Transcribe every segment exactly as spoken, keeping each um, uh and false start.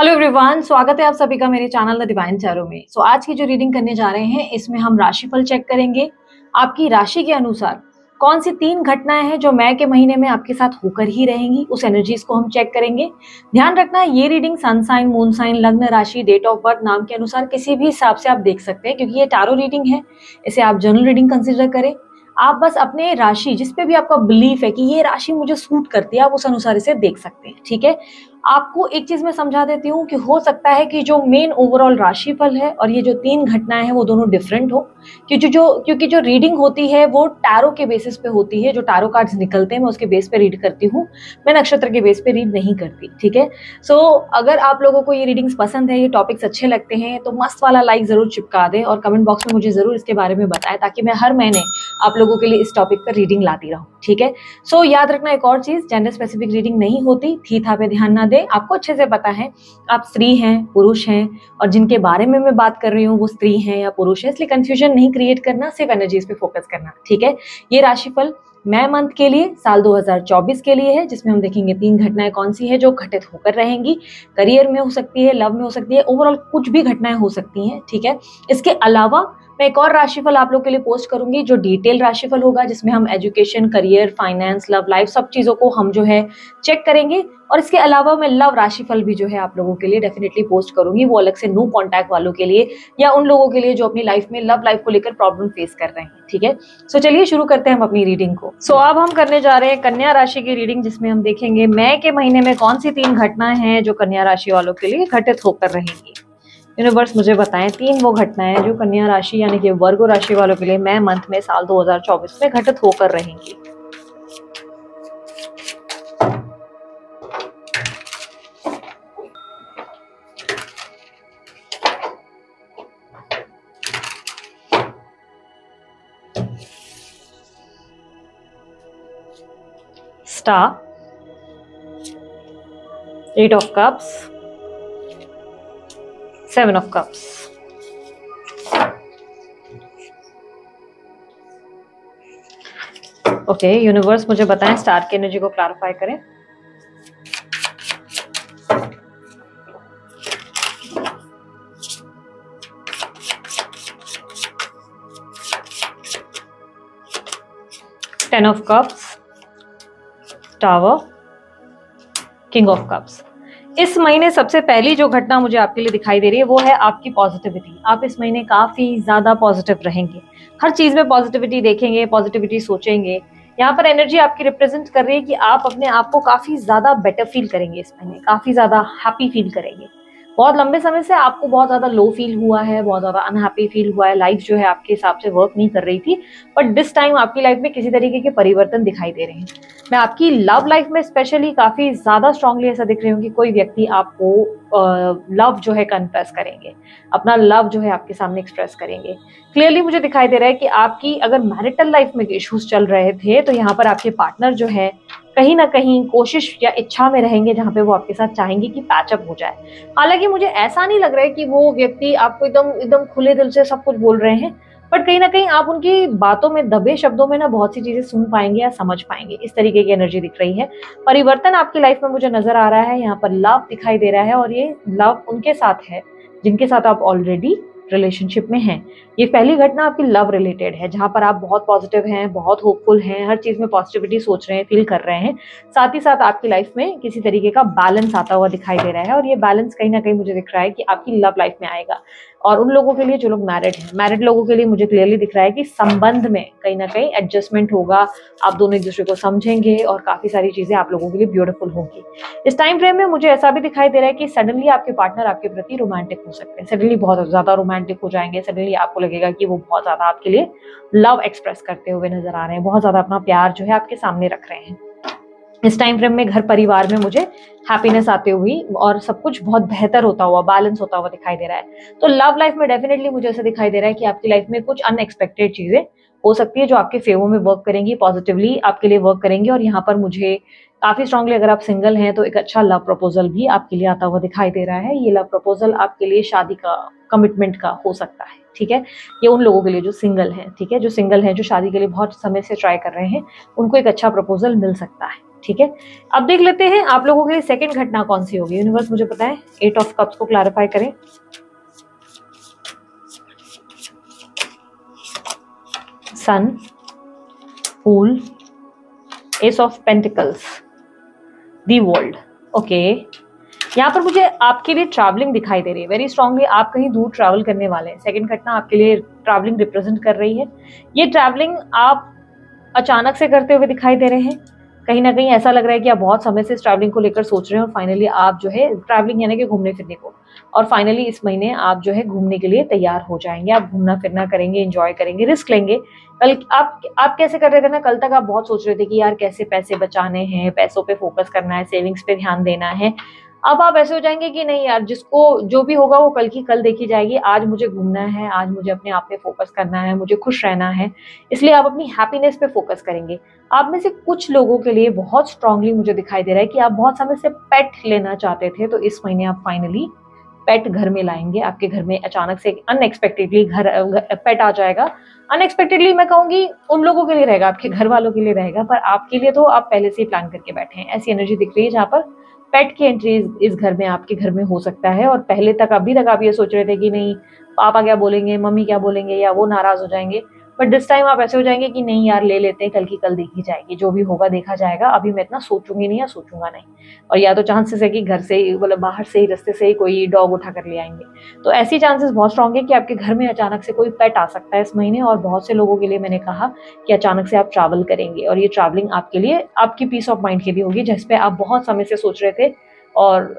Hello everyone, स्वागत है आप सभी का मेरे चैनल द डिवाइन टैरो में। सो so, आज की जो रीडिंग करने जा रहे हैं इसमें हम राशिफल चेक करेंगे। आपकी राशि के अनुसार कौन सी तीन घटनाएं हैं जो मई के महीने में आपके साथ होकर ही रहेंगी, उस एनर्जीज को हम चेक करेंगे। ध्यान रखना, ये reading sun sign, moon sign, लग्न राशि, डेट ऑफ बर्थ, नाम के अनुसार किसी भी हिसाब से आप देख सकते हैं, क्योंकि ये टैरो रीडिंग है। इसे आप जनरल रीडिंग कंसिडर करें। आप बस अपने राशि, जिसपे भी आपका बिलीफ है कि ये राशि मुझे सूट करती है, आप उस अनुसार इसे देख सकते हैं। ठीक है, आपको एक चीज मैं समझा देती हूँ कि हो सकता है कि जो मेन ओवरऑल राशिफल है और ये जो तीन घटनाएं हैं वो दोनों डिफरेंट हो, क्योंकि जो क्योंकि जो रीडिंग होती है वो टैरो के बेसिस पे होती है। जो टैरो कार्ड्स निकलते हैं मैं उसके बेस पे रीड करती हूँ, मैं नक्षत्र के बेस पे रीड नहीं करती। ठीक है, सो अगर आप लोगों को ये रीडिंग्स पसंद है, ये टॉपिक्स अच्छे लगते हैं, तो मस्त वाला लाइक जरूर चिपका दें और कमेंट बॉक्स में मुझे जरूर इसके बारे में बताएं, ताकि मैं हर महीने आप लोगों के लिए इस टॉपिक पर रीडिंग लाती रहूँ। ठीक है, सो याद रखना एक और चीज, जेंडर स्पेसिफिक रीडिंग नहीं होती। थी था पे ध्यान ना दे, आपको अच्छे से पता है आप स्त्री हैं, पुरुष हैं, और जिनके बारे में मैं बात कर रही हूँ वो स्त्री हैं या पुरुष हैं, इसलिए कंफ्यूजन नहीं क्रिएट करना, सिर्फ एनर्जीज पे फोकस करना। ठीक है, ये राशिफल मई मंथ के लिए साल दो हज़ार चौबीस के लिए है, जिसमें हम देखेंगे तीन घटनाएं कौन सी है जो घटित होकर रहेंगी। करियर में हो सकती है, लव में हो सकती है, ओवरऑल कुछ भी घटनाएं हो सकती हैं। ठीक है, इसके अलावा मैं एक और राशिफल आप लोग के लिए पोस्ट करूंगी जो डिटेल राशिफल होगा, जिसमें हम education, career, finance, love life, सब चीज़ों को हम जो है चेक करेंगे। और इसके अलावा मैं लव राशिफल भी जो है आप लोगों के लिए डेफिनेटली पोस्ट करूंगी, वो अलग से नो कॉन्टैक्ट वालों के लिए या उन लोगों के लिए जो अपनी लाइफ में लव लाइफ को लेकर प्रॉब्लम फेस कर रहे हैं। ठीक है, सो चलिए शुरू करते हैं हम अपनी रीडिंग को। सो so, अब हम करने जा रहे हैं कन्या राशि की रीडिंग, जिसमें हम देखेंगे मई के महीने में कौन सी तीन घटनाएं हैं जो कन्या राशि वालों के लिए घटित होकर रहेंगी। यूनिवर्स मुझे बताएं तीन वो घटनाएं जो कन्या राशि यानी कि वर्गो राशि वालों के लिए मई मंथ में साल दो हज़ार चौबीस में घटित होकर रहेंगी। Star, eight of cups, Seven of Cups, okay okay, universe मुझे बताएं स्टार की एनर्जी को क्लैरिफाई करें। Ten of Cups, Tower, King of Cups। इस महीने सबसे पहली जो घटना मुझे आपके लिए दिखाई दे रही है वो है आपकी पॉजिटिविटी। आप इस महीने काफ़ी ज़्यादा पॉजिटिव रहेंगे, हर चीज़ में पॉजिटिविटी देखेंगे, पॉजिटिविटी सोचेंगे। यहाँ पर एनर्जी आपकी रिप्रेजेंट कर रही है कि आप अपने आप को काफ़ी ज़्यादा बेटर फील करेंगे, इस महीने काफ़ी ज़्यादा हैप्पी फील करेंगे। बहुत लंबे समय से आपको बहुत ज़्यादा लो फील हुआ है, बहुत ज़्यादा अनहैप्पी फील हुआ है, लाइफ जो है आपके हिसाब से वर्क नहीं कर रही थी, बट दिस टाइम आपकी लाइफ में किसी तरीके के परिवर्तन दिखाई दे रहे हैं। मैं आपकी लव लाइफ में स्पेशली काफ़ी ज़्यादा स्ट्रांगली ऐसा दिख रही हूँ कि कोई व्यक्ति आपको लव uh, जो है कन्फेस करेंगे, अपना लव जो है आपके सामने एक्सप्रेस करेंगे। क्लियरली मुझे दिखाई दे रहा है कि आपकी अगर मैरिटल लाइफ में इश्यूज चल रहे थे तो यहाँ पर आपके पार्टनर जो है कहीं ना कहीं कोशिश या इच्छा में रहेंगे जहाँ पे वो आपके साथ चाहेंगे कि पैचअप हो जाए। हालांकि मुझे ऐसा नहीं लग रहा है कि वो व्यक्ति आपको एकदम एकदम खुले दिल से सब कुछ बोल रहे हैं, बट कहीं ना कहीं आप उनकी बातों में, दबे शब्दों में ना बहुत सी चीज़ें सुन पाएंगे या समझ पाएंगे, इस तरीके की एनर्जी दिख रही है। परिवर्तन आपकी लाइफ में मुझे नजर आ रहा है, यहाँ पर लव दिखाई दे रहा है और ये लव उनके साथ है जिनके साथ आप ऑलरेडी रिलेशनशिप में हैं। ये पहली घटना आपकी लव रिलेटेड है जहाँ पर आप बहुत पॉजिटिव हैं, बहुत होपफुल हैं, हर चीज़ में पॉजिटिविटी सोच रहे हैं, फील कर रहे हैं। साथ ही साथ आपकी लाइफ में किसी तरीके का बैलेंस आता हुआ दिखाई दे रहा है और ये बैलेंस कहीं ना कहीं मुझे दिख रहा है कि आपकी लव लाइफ में आएगा। और उन लोगों के लिए जो लोग मैरिड हैं, मैरिड लोगों के लिए मुझे क्लियरली दिख रहा है कि संबंध में कहीं ना कहीं एडजस्टमेंट होगा, आप दोनों एक दूसरे को समझेंगे और काफ़ी सारी चीज़ें आप लोगों के लिए ब्यूटीफुल होंगी। इस टाइम फ्रेम में मुझे ऐसा भी दिखाई दे रहा है कि सडनली आपके पार्टनर आपके प्रति रोमांटिक हो सकते हैं, सडनली बहुत ज़्यादा रोमांटिक हो जाएंगे, सडनली आपको लगेगा कि वो बहुत ज़्यादा आपके लिए लव एक्सप्रेस करते हुए नजर आ रहे हैं, बहुत ज़्यादा अपना प्यार जो है आपके सामने रख रहे हैं। इस टाइम फ्रेम में घर परिवार में मुझे हैप्पीनेस आते हुई और सब कुछ बहुत बेहतर होता हुआ, बैलेंस होता हुआ दिखाई दे रहा है। तो लव लाइफ में डेफिनेटली मुझे ऐसा दिखाई दे रहा है कि आपकी लाइफ में कुछ अनएक्सपेक्टेड चीज़ें हो सकती है जो आपके फेवर में वर्क करेंगी, पॉजिटिवली आपके लिए वर्क करेंगी। और यहाँ पर मुझे काफ़ी स्ट्रांगली अगर आप सिंगल हैं तो एक अच्छा लव प्रपोजल भी आपके लिए आता हुआ दिखाई दे रहा है। ये लव प्रपोजल आपके लिए शादी का, कमिटमेंट का हो सकता है। ठीक है, ये उन लोगों के लिए जो सिंगल हैं। ठीक है, जो सिंगल हैं, जो शादी के लिए बहुत समय से ट्राई कर रहे हैं, उनको एक अच्छा प्रपोजल मिल सकता है। ठीक है, अब देख लेते हैं आप लोगों के लिए सेकंड घटना कौन सी होगी। यूनिवर्स मुझे पता है एट ऑफ कप्स को क्लैरिफाई करें। Sun, fool, ace of pentacles, the world. Okay, यहाँ पर मुझे आपके लिए ट्रैवलिंग दिखाई दे रही है वेरी स्ट्रांगली। आप कहीं दूर ट्रैवल करने वाले हैं। सेकंड घटना आपके लिए ट्रैवलिंग रिप्रेजेंट कर रही है। ये ट्रैवलिंग आप अचानक से करते हुए दिखाई दे रहे हैं। कहीं ना कहीं ऐसा लग रहा है कि आप बहुत समय से इस ट्रैवलिंग को लेकर सोच रहे हैं और फाइनली आप जो है ट्रैवलिंग यानी कि घूमने फिरने को, और फाइनली इस महीने आप जो है घूमने के लिए तैयार हो जाएंगे। आप घूमना फिरना करेंगे, एंजॉय करेंगे, रिस्क लेंगे। कल आप आप कैसे कर रहे थे ना, कल तक आप बहुत सोच रहे थे कि यार कैसे पैसे बचाने हैं, पैसों पर फोकस करना है, सेविंग्स पे ध्यान देना है। अब आप ऐसे हो जाएंगे कि नहीं यार, जिसको जो भी होगा वो कल की कल देखी जाएगी, आज मुझे घूमना है, आज मुझे अपने आप पे फोकस करना है, मुझे खुश रहना है, इसलिए आप अपनी हैप्पीनेस पे फोकस करेंगे। आप में से कुछ लोगों के लिए बहुत स्ट्रांगली मुझे दिखाई दे रहा है कि आप बहुत समय से पेट लेना चाहते थे, तो इस महीने आप फाइनली पेट घर में लाएंगे। आपके घर में अचानक से अनएक्सपेक्टेडली घर पेट आ जाएगा। अनएक्सपेक्टेडली मैं कहूँगी उन लोगों के लिए रहेगा, आपके घर वालों के लिए रहेगा, पर आपके लिए तो आप पहले से ही प्लान करके बैठे हैं। ऐसी एनर्जी दिख रही है जहाँ पर पेट की एंट्री इस घर में आपके घर में हो सकता है। और पहले तक अभी तक आप ये सोच रहे थे कि नहीं पापा क्या बोलेंगे, मम्मी क्या बोलेंगे, या वो नाराज हो जाएंगे, बट दिस टाइम आप ऐसे हो जाएंगे कि नहीं यार ले लेते हैं, कल की कल देखी जाएगी, जो भी होगा देखा जाएगा, अभी मैं इतना सोचूंगी नहीं या सोचूंगा नहीं। और या तो चांसेस है कि घर से ही, मतलब बाहर से ही, रास्ते से ही कोई डॉग उठा कर ले आएंगे। तो ऐसी चांसेस बहुत स्ट्रांग है कि आपके घर में अचानक से कोई पेट आ सकता है इस महीने। और बहुत से लोगों के लिए मैंने कहा कि अचानक से आप ट्रैवल करेंगे, और ये ट्रैवलिंग आपके लिए आपकी पीस ऑफ माइंड के लिए होगी, जिसपे आप बहुत समय से सोच रहे थे और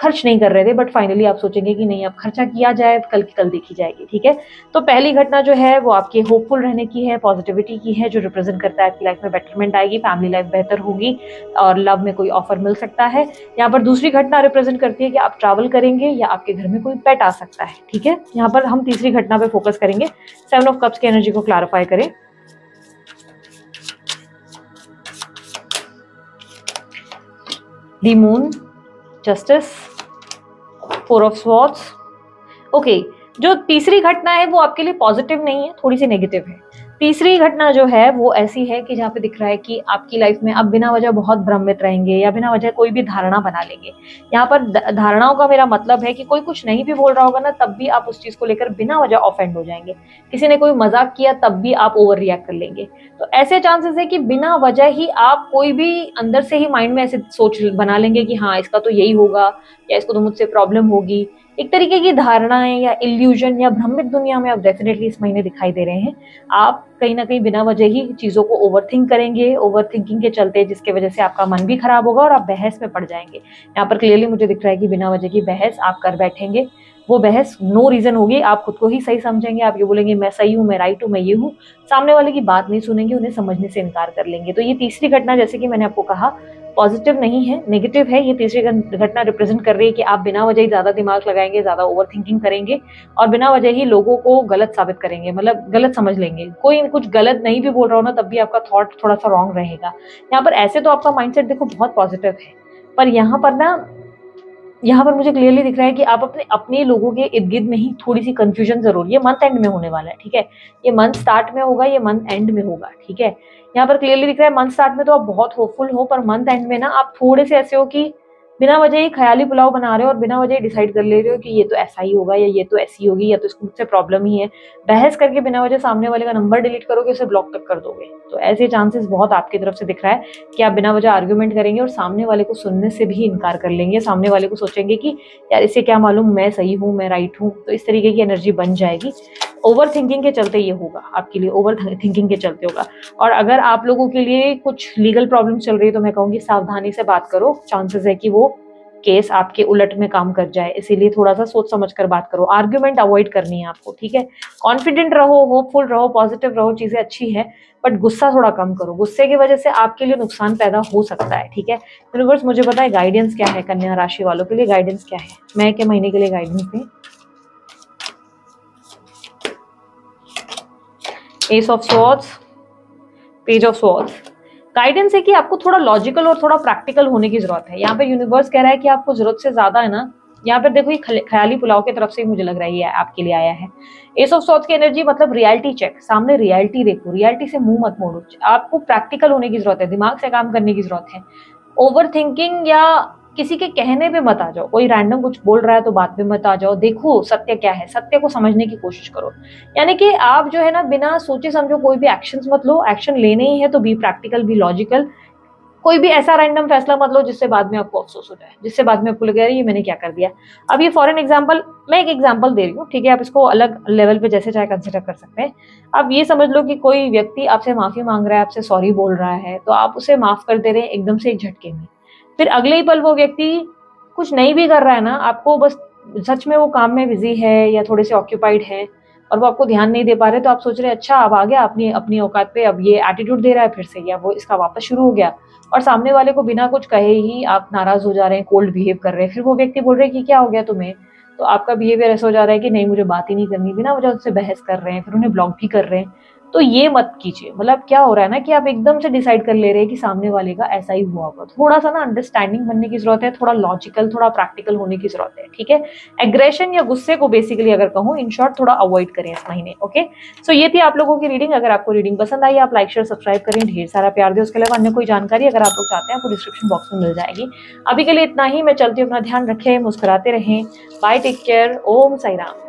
खर्च नहीं कर रहे थे, बट फाइनली आप सोचेंगे कि नहीं अब खर्चा किया जाए, कल की कल देखी जाएगी। ठीक है, तो पहली घटना जो है वो आपके होपफुल रहने की है, पॉजिटिविटी की है, जो रिप्रेजेंट करता है आपकी लाइफ में बेटरमेंट आएगी, फैमिली लाइफ बेहतर होगी और लव में कोई ऑफर मिल सकता है। यहाँ पर दूसरी घटना रिप्रेजेंट करती है कि आप ट्रैवल करेंगे या आपके घर में कोई पेट आ सकता है। ठीक है, यहाँ पर हम तीसरी घटना पर फोकस करेंगे। सेवन ऑफ कप्स की एनर्जी को क्लैरिफाई करें। The moon, justice, four of swords. Okay, जो तीसरी घटना है वो आपके लिए पॉजिटिव नहीं है, थोड़ी सी नेगेटिव है। तीसरी घटना जो है वो ऐसी है कि जहाँ पे दिख रहा है कि आपकी लाइफ में आप बिना वजह बहुत भ्रमित रहेंगे या बिना वजह कोई भी धारणा बना लेंगे। यहाँ पर धारणाओं का मेरा मतलब है कि कोई कुछ नहीं भी बोल रहा होगा ना, तब भी आप उस चीज़ को लेकर बिना वजह ऑफेंड हो जाएंगे। किसी ने कोई मजाक किया तब भी आप ओवर रिएक्ट कर लेंगे। तो ऐसे चांसेस है कि बिना वजह ही आप कोई भी अंदर से ही माइंड में ऐसे सोच बना लेंगे कि हाँ इसका तो यही होगा, या इसको तो मुझसे प्रॉब्लम होगी। एक तरीके की धारणाएं या इल्यूजन या भ्रमित दुनिया में आप डेफिनेटली इस महीने दिखाई दे रहे हैं। आप कहीं ना कहीं बिना वजह ही चीज़ों को ओवरथिंक करेंगे, ओवरथिंकिंग के चलते जिसके वजह से आपका मन भी खराब होगा और आप बहस में पड़ जाएंगे। यहाँ पर क्लियरली मुझे दिख रहा है कि बिना वजह की बहस आप कर बैठेंगे। वो बहस नो रीज़न होगी, आप खुद को ही सही समझेंगे, आप ये बोलेंगे मैं सही हूँ, मैं राइट हूँ, मैं ये हूँ, सामने वाले की बात नहीं सुनेंगे, उन्हें समझने से इनकार कर लेंगे। तो ये तीसरी घटना, जैसे कि मैंने आपको कहा, पॉजिटिव नहीं है, नेगेटिव है। ये तीसरी घटना रिप्रेजेंट कर रही है कि आप बिना वजह ही ज़्यादा दिमाग लगाएंगे, ज़्यादा ओवरथिंकिंग करेंगे और बिना वजह ही लोगों को गलत साबित करेंगे, मतलब गलत समझ लेंगे। कोई कुछ गलत नहीं भी बोल रहा हो ना, तब भी आपका थॉट थोड़ा सा रॉन्ग रहेगा। यहाँ पर ऐसे तो आपका माइंडसेट देखो बहुत पॉजिटिव है, पर यहाँ पर ना यहाँ पर मुझे क्लियरली दिख रहा है कि आप अपने अपने लोगों के इर्द गिर्द में ही थोड़ी सी कंफ्यूजन जरूर, ये मंथ एंड में होने वाला है। ठीक है, ये मंथ स्टार्ट में होगा, ये मंथ एंड में होगा। ठीक है, यहाँ पर क्लियरली दिख रहा है मंथ स्टार्ट में तो आप बहुत होपफुल हो, पर मंथ एंड में ना आप थोड़े से ऐसे हो कि बिना वजह ही ख्याली पुलाव बना रहे हो और बिना वजह डिसाइड कर ले रहे हो कि ये तो ऐसा ही होगा या ये तो ऐसी होगी या तो इसको मुझसे प्रॉब्लम ही है। बहस करके बिना वजह सामने वाले का नंबर डिलीट करोगे, उसे ब्लॉक तक कर दोगे। तो ऐसे चांसेस बहुत आपकी तरफ से दिख रहा है कि आप बिना वजह आर्ग्यूमेंट करेंगे और सामने वाले को सुनने से भी इनकार कर लेंगे। सामने वाले को सोचेंगे कि यार इसे क्या मालूम, मैं सही हूँ, मैं राइट हूँ। तो इस तरीके की एनर्जी बन जाएगी। ओवर थिंकिंग के चलते ये होगा आपके लिए, ओवर थिंकिंग के चलते होगा। और अगर आप लोगों के लिए कुछ लीगल प्रॉब्लम चल रही है तो मैं कहूँगी सावधानी से बात करो, चांसेस है कि वो केस आपके उलट में काम कर जाए, इसीलिए थोड़ा सा सोच समझ कर बात करो। आर्ग्यूमेंट अवॉइड करनी है आपको। ठीक है, कॉन्फिडेंट रहो, होपफुल रहो, पॉजिटिव रहो, चीज़ें अच्छी है, बट गुस्सा थोड़ा कम करो। गुस्से की वजह से आपके लिए नुकसान पैदा हो सकता है। ठीक है, यूनिवर्स मुझे पता है गाइडेंस क्या है, कन्या राशि वालों के लिए गाइडेंस क्या है, मैं के महीने के लिए गाइडेंस दें। Ace of swords, page of swords. Guidance है कि आपको थोड़ा लॉजिकल और थोड़ा प्रैक्टिकल होने की जरूरत है। यहाँ पे यूनिवर्स कह रहा है कि आपको जरूरत से ज्यादा है ना यहाँ पर देखो ये ख्याली पुलाव की तरफ से मुझे लग रही है आपके लिए आया है। एस ऑफ सोर्ड्स की एनर्जी मतलब रियलिटी चेक, सामने रियलिटी देखो, रियलिटी से मुंह मत मोड़ो। आपको प्रैक्टिकल होने की जरूरत है, दिमाग से काम करने की जरूरत है। ओवर थिंकिंग या किसी के कहने पे मत आ जाओ, कोई रैंडम कुछ बोल रहा है तो बात पे मत आ जाओ। देखो सत्य क्या है, सत्य को समझने की कोशिश करो। यानी कि आप जो है ना बिना सोचे समझो कोई भी एक्शंस मत लो। एक्शन लेने ही है तो बी प्रैक्टिकल, बी लॉजिकल। कोई भी ऐसा रैंडम फैसला मत लो जिससे बाद में आपको अफसोस हो जाए, जिससे बाद में आपको लगे ये मैंने क्या कर दिया। अब ये फॉर एन एग्जाम्पल, मैं एक एग्जाम्पल दे रही हूँ, ठीक है, आप इसको अलग लेवल पे जैसे चाहे कंसिडर कर सकते हैं। आप ये समझ लो कि कोई व्यक्ति आपसे माफी मांग रहा है, आपसे सॉरी बोल रहा है, तो आप उसे माफ कर दे रहे हैं एकदम से एक झटके में। फिर अगले ही पल वो व्यक्ति कुछ नहीं भी कर रहा है ना, आपको बस सच में वो काम में बिजी है या थोड़े से ऑक्यूपाइड है और वो आपको ध्यान नहीं दे पा रहे, तो आप सोच रहे अच्छा अब आ गया अपनी अपनी औकात पे, अब ये एटीट्यूड दे रहा है फिर से, या वो इसका वापस शुरू हो गया। और सामने वाले को बिना कुछ कहे ही आप नाराज हो जा रहे हैं, कोल्ड बिहेव कर रहे हैं। फिर वो व्यक्ति बोल रहे हैं कि क्या हो गया तुम्हें, तो आपका बिहेवियर ऐसा हो जा रहा है कि नहीं मुझे बात ही नहीं करनी, बिना वजह उससे बहस कर रहे हैं, फिर उन्हें ब्लॉक भी कर रहे हैं। तो ये मत कीजिए। मतलब क्या हो रहा है ना कि आप एकदम से डिसाइड कर ले रहे हैं कि सामने वाले का ऐसा ही हुआ होगा। थोड़ा सा ना अंडरस्टैंडिंग बनने की जरूरत है, थोड़ा लॉजिकल, थोड़ा प्रैक्टिकल होने की जरूरत है, ठीक है। एग्रेशन या गुस्से को बेसिकली अगर कहूँ इन शॉर्ट थोड़ा अवॉइड करें इस महीने, ओके। सो ये थी आप लोगों की रीडिंग। अगर आपको रीडिंग पसंद आई आप लाइक शेयर सब्सक्राइब करें, ढेर सारा प्यार दें। उसके अलावा अन्य कोई जानकारी अगर आप लोग चाहते हैं आपको डिस्क्रिप्शन बॉक्स में मिल जाएगी। अभी के लिए इतना ही, मैं चलती हूँ, अपना ध्यान रखें, मुस्कुराते रहें। Bye, take care, Om Sai Ram.